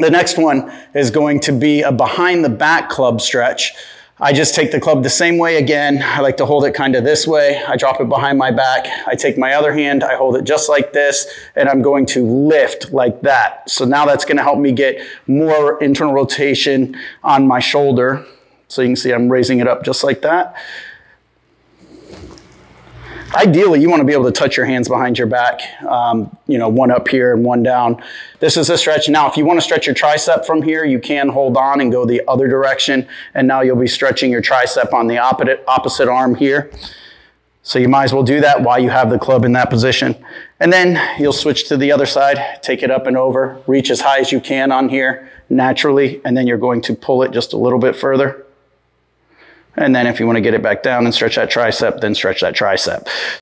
The next one is going to be a behind the back club stretch. I just take the club the same way again. I like to hold it kind of this way. I drop it behind my back. I take my other hand, I hold it just like this, and I'm going to lift like that. So now that's gonna help me get more internal rotation on my shoulder. So you can see I'm raising it up just like that. Ideally, you want to be able to touch your hands behind your back, you know, one up here and one down. This is a stretch. Now, if you want to stretch your tricep from here, you can hold on and go the other direction. And now you'll be stretching your tricep on the opposite arm here. So you might as well do that while you have the club in that position. And then you'll switch to the other side, take it up and over, reach as high as you can on here naturally. And then you're going to pull it just a little bit further. And then if you want to get it back down and stretch that tricep, then stretch that tricep.